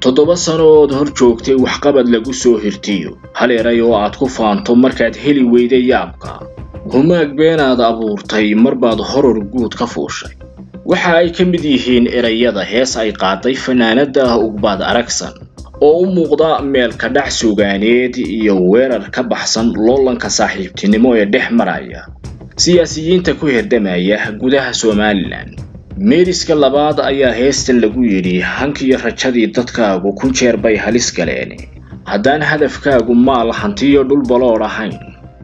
تضبا سنود هر جوكتي وحقبت لغو سو هرتيو هالي رايو عادكو فانتو مركات هلي ويدي يابقا هماك بين عاد عبورتاي مرباد هرور قود كفوشاي وحا اي كمديهين ارايادا هيس اي قاطي فنانده اقباد عراكسان او مغضاء ميل كدح سوغانيد يو ويرر كبحسن لولن كساحيب تنمو يدح مرايا سياسيين تكو هردمايا قودها سوماليلان ميريسكا لباد ايا هيستن لغو يري هنكي يرحجادي دادكاغو كنشير باي هاليسكا ليني هدان هدفكاغو مال هانتيو دول بلورا هين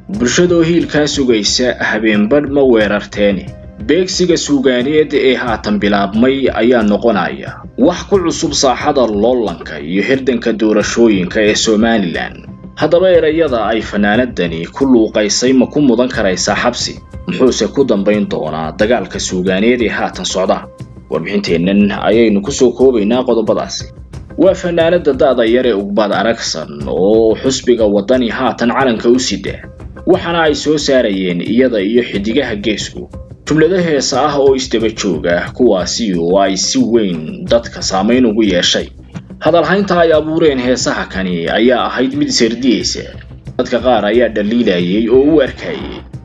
برشدو هيل كاسوغا يسا هبين باد ما ويرارتيني بيكسيغا سوغانيد ايها تنبلاب مي ايا نقونايا وحكو العصوب صاحادا اللولانكا يهردنكا دورا شوينكا يسوماني لان هدبا يريادا اي فنانداني كلو قايساي ما كون مدنكا رايسا حبسي محوسة كودن بين دونا دقال كسوغانيدي هاتن صعدا واربحينتينن اياينو كسو كوبينا قدو بداسي وفناند دادا ياري اقباد عراكسان او حسبيغا وداني هاتن عالن كوسيده وحنا ايسو ساريين ايادا ايو حديقاها جيسو جملده هيساها او استبتشوغا كواسيو وايسيوين دادكا سامينو بياشاي هادالحينتا اي ابورين هيساها كاني ايا احايد ميد سرديسي دادكا غار ايا دليلا ايي او واركاي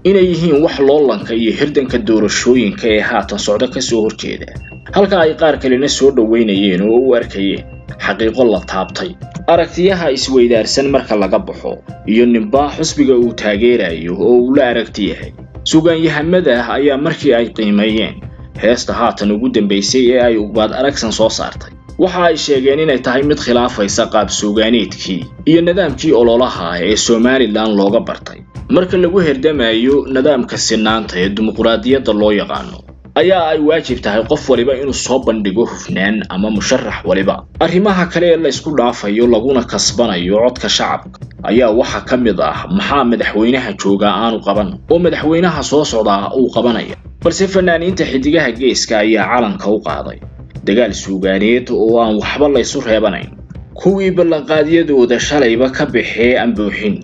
inay yihiin wax loolanka iyo hirdanka doorashooyinka ee haatan socda ka soo horjeeda halka ay qaar kalena soo dhaweynayeen oo u arkayeen xaqiiqo la taabtay aragtiyaha isweydaarsan marka laga baxo iyo nimba xusbiga uu taageerayo oo uu la aragtiyahay suugaanyahamada ayaa markii ay qiimeeyeen heesta haatan ugu dambeysay ee ay ubaad aragsan soo saartay waxa ay sheegeen inay tahay mid khilaafaysa qaab suugaaniidkii iyo nidaamkii ololaha ee Soomaaliland looga bartay marka lagu herdamayo nidaamka sinaanta ee dimuqraadiyadda loo yaqaano ayaa ay waajib tahay qof waliba inuu soo bandhigo hufnaan ama musharax waliba arrimaha kale ee la isku dhaafayo laguna kasbanayo codka shacabka ayaa waxa kamid ah maxamed madaxweynaha jooga aanu qaban oo madaxweynaha soo socda uu qabanaya balse fanaaniinta xidigaha geeska ayaa calanka u qaaday dagaal suugaaneed oo aan waxba la isu reebanayn kuwii ballanqaadiyadooda shalayba ka bixee aan buuxin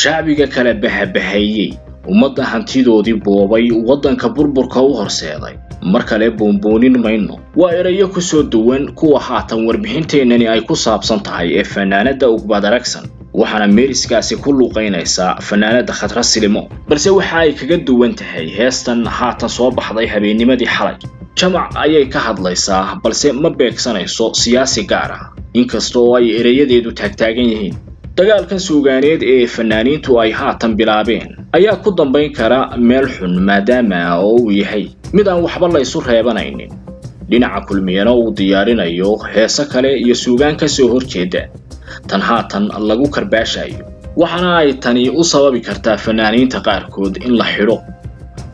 shacbiga kala bahabahaayay ummadda hantidoodii boobay waddanka burburka u horseeday mar kale boonboonin mayno waa erayo ku soo duwan kuwa haatan warbixinteennani ay ku saabsan tahay ee fanaanada ugbad aragsan waxaana meeriskaasi ku luuqaynaysaa fanaanada khatra silimo balse waxa ay kaga duwan tahay heestan haatan soo baxday habeennimadii xalay jamac ayay ka hadlaysaa balse ma beegsanayso siyaasi gaar ah inkastoo ay erayadeedu taagtaagan yihiin dagaalkan suugaaneed ee fanaaniintu ay haatan bilaabeen ayaa ku dambayn kara meel xun maadaama uu yahay mid aan waxba la isu reebanaynin dhinaca kulmiyana uu diyaarinayo heesa kale iyo suugaan ka soo horjeeda tan haatan lagu karbaashayo waxaana ay tani u sababi kartaa fanaaniinta qaarkood in la xiro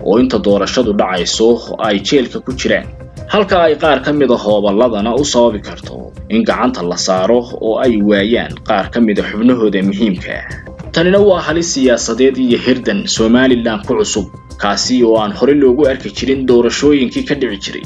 oo inta doorashadu dhacayso ay jeelka ku jiraan halka ay qaar kamid ah hoobaladana u sababi karto in gacanta la saaro oo ay waayaan qaar kamid ah xubnahooda muhiimka ah tanina waa halis siyaasadeed iyo hirdan Soomaaliland ku cusub kaasi oo aan hore loogu arki jirin doorashooyinkii ka dhici jiray